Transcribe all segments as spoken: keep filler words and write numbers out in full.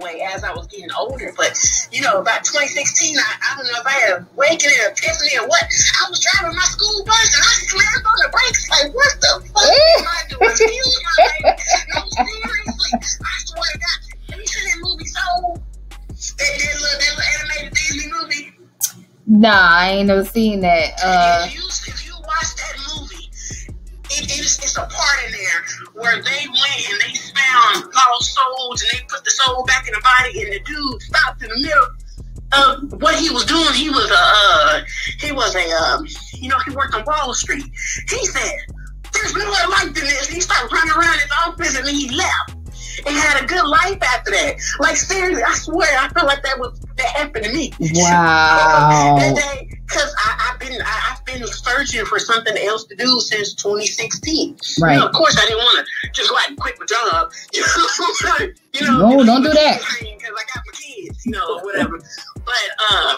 that way as I was getting older. But, you know, about twenty sixteen, I, I don't know if I had a waking or epiphany or what. I was driving my school bus and I slammed on the brakes like, what the fuck am I doing? Still my life. No, seriously. I swear to God. Have you seen that movie Soul? That, that, little, that little animated Disney movie? Nah, I ain't never seen that. Uh, if, you, if you watch that movie, it, it's, it's a part in there where they went and they found lost souls and they put the soul back in the body, and the dude stopped in the middle of what he was doing. He was a, uh, he was a, um, you know, he worked on Wall Street. He said, "There's no other life than this." And he started running around his office and then he left. And had a good life after that. Like, seriously, I swear, I feel like that was that happened to me. Wow. That day, because I've been I, I've been searching for something else to do since twenty sixteen. Right. You know, of course, I didn't want to just go out and quit my job. You know, no, don't do that. Because I got my kids, you know, or whatever. But uh,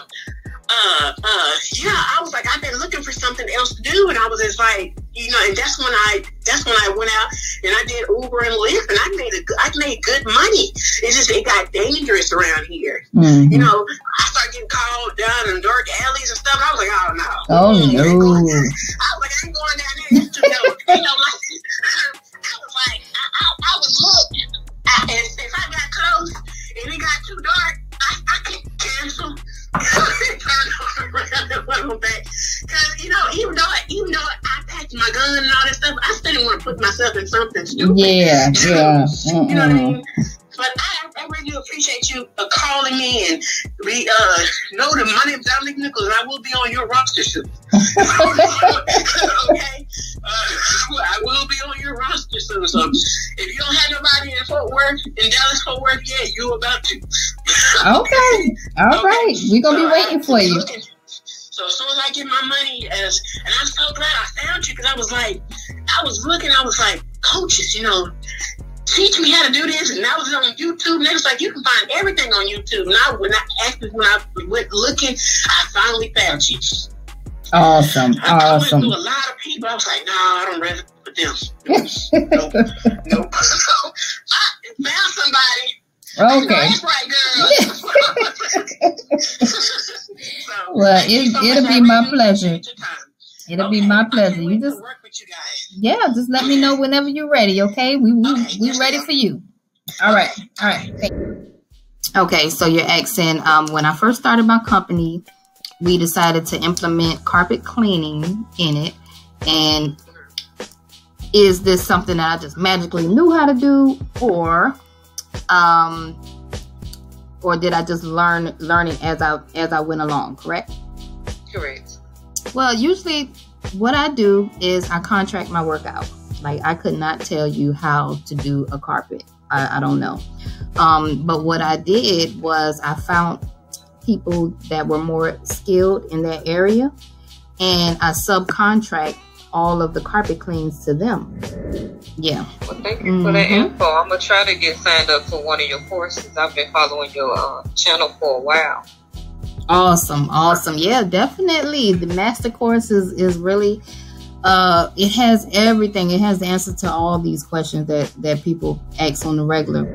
uh, uh, yeah, I was like, I've been looking for something else to do, and I was just like. You know, and that's when I that's when I went out and I did Uber and Lyft, and I made a, I made good money. It's just it got dangerous around here. Mm-hmm. You know, I started getting called down in dark alleys and stuff. I was like, oh no, oh no, I was like, I ain't going down there. It's too dope. You know, like I was like, I, I, I was looking, I, and if I got close and it got too dark, I, I could cancel. Because you know, even though even though I packed my gun and all that stuff, I still didn't want to put myself in something stupid. Yeah, yeah. Mm-mm. You know what I mean? But I, I really appreciate you uh, calling me and re, uh, know that my name is Natalie Nichols and I will be on your roster soon. Okay? Uh, I will be on your roster soon. So if you don't have nobody in Fort Worth, in Dallas Fort Worth yet, yeah, you're about to. Okay. All okay. right. We're going to be waiting for you. So as soon as I get my money, as and I'm so glad I found you because I was like, I was looking, I was like, coaches, you know, teach me how to do this, and I was on YouTube, and it was like, you can find everything on YouTube, and I, when I actually, when I went looking, I finally found you. Awesome, I, awesome. I went through a lot of people, I was like, no, nah, I don't resonate with them. Nope, nope. So, I found somebody. Okay. That's right, girl. So, well, it, so it'll be my pleasure. It'll okay. be my pleasure. You just work with you guys. Yeah, just let me know whenever you're ready, okay? We we, okay, we ready for you. All right. All right. Okay, so you're asking, um, when I first started my company, we decided to implement carpet cleaning in it. And is this something that I just magically knew how to do, or um or did I just learn learn it as I as I went along, correct? Correct. Well, usually what I do is I contract my work out. Like, I could not tell you how to do a carpet. I, I don't know. Um, but what I did was I found people that were more skilled in that area, and I subcontract all of the carpet cleans to them. Yeah. Well, thank you for that mm-hmm. info. I'm going to try to get signed up for one of your courses. I've been following your uh, channel for a while. Awesome, awesome. Yeah, definitely. The master course is, is really, uh, it has everything. It has the answer to all these questions that, that people ask on the regular.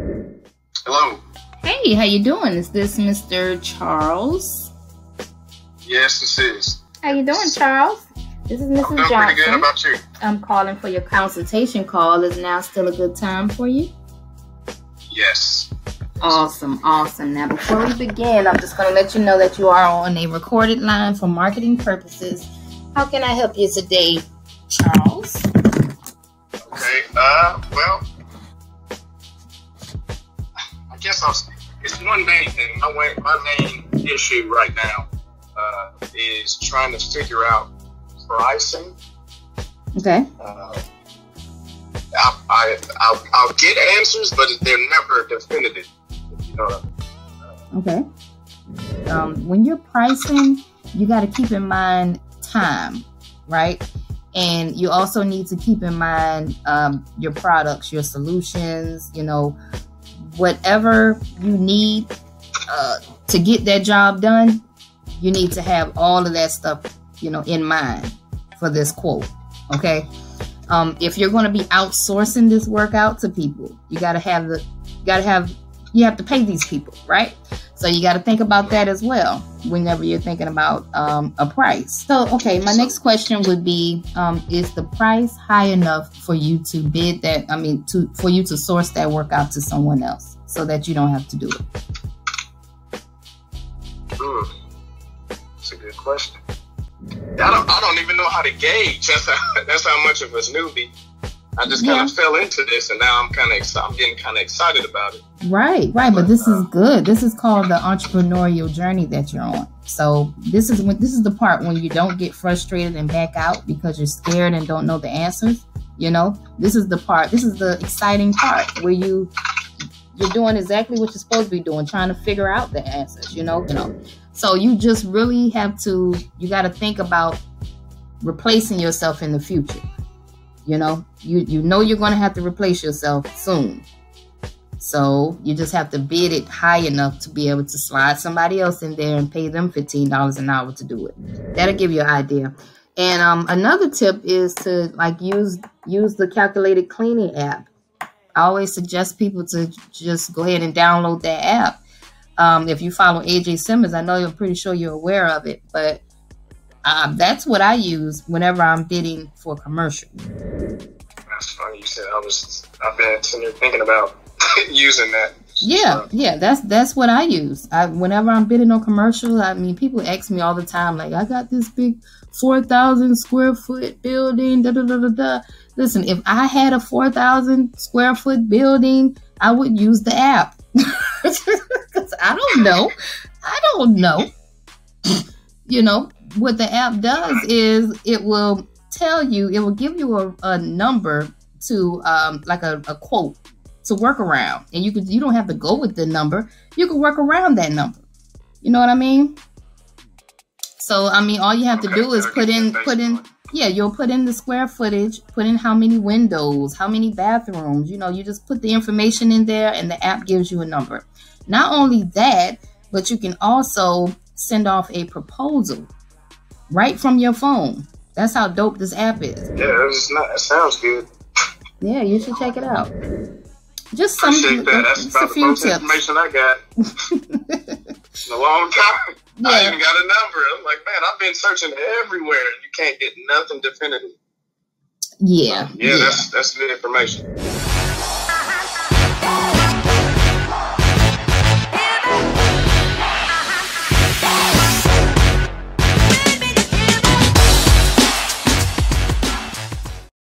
Hello. Hey, how you doing? Is this Mister Charles? Yes, this is. How you doing, Charles? This is Missus Johnson. Pretty good. How about you? I'm calling for your consultation call. Is now still a good time for you? Yes. Awesome, awesome. Now, before we begin, I'm just going to let you know that you are on a recorded line for marketing purposes. How can I help you today, Charles? Okay, uh, well, I guess I was, it's one main thing. My, way, my main issue right now uh, is trying to figure out pricing. Okay. Uh, I, I, I'll, I'll get answers, but they're never definitive. You know. Okay. Um, when you're pricing, you got to keep in mind time, right? And you also need to keep in mind um, your products, your solutions, you know, whatever you need uh, to get that job done. You need to have all of that stuff, you know, in mind for this quote. Okay. Um, if you're going to be outsourcing this work out to people, you got to have the, got to have, you have to pay these people, right? So you got to think about that as well whenever you're thinking about um, a price. So, okay, my next question would be, um, is the price high enough for you to bid that, I mean, to for you to source that work out to someone else so that you don't have to do it? Mm. That's a good question. I don't, I don't even know how to gauge. That's how, that's how much of us newbie. I just kind yeah. of fell into this, and now I'm kind of I'm getting kind of excited about it. Right, right. But, but this uh, is good. This is called the entrepreneurial journey that you're on. So this is when this is the part when you don't get frustrated and back out because you're scared and don't know the answers. You know, this is the part. This is the exciting part where you you're doing exactly what you're supposed to be doing, trying to figure out the answers. You know, you know. So you just really have to. You got to think about replacing yourself in the future. You know, you, you know you're going to have to replace yourself soon. So you just have to bid it high enough to be able to slide somebody else in there and pay them fifteen dollars an hour to do it. That'll give you an idea. And um, another tip is to like use use the calculated cleaning app. I always suggest people to just go ahead and download that app. Um, if you follow A J Simmons, I know you're pretty sure you're aware of it, but Uh, that's what I use whenever I'm bidding for commercial. That's funny you said. I was, I've been sitting there thinking about using that. Yeah, so. yeah, that's that's what I use. I, whenever I'm bidding on commercial, I mean, people ask me all the time, like, I got this big four thousand square foot building, da da da da da. Listen, if I had a four thousand square foot building, I would use the app. Because I don't know. I don't know. You know? What the app does is it will tell you, it will give you a, a number to um, like a, a quote to work around, and you could you don't have to go with the number. You can work around that number. You know what I mean? So I mean, all you have to okay, do is put in put in yeah, you'll put in the square footage, put in how many windows, how many bathrooms. You know, you just put the information in there, and the app gives you a number. Not only that, but you can also send off a proposal right from your phone. That's how dope this app is. Yeah, it's not, it sounds good. Yeah, you should check it out. Just some that. That's just about a few the most tips. Information I got in a long time. Yeah. I even got a number. I'm like, man, I've been searching everywhere. You can't get nothing definitive. Yeah. Um, yeah, yeah, that's that's the information.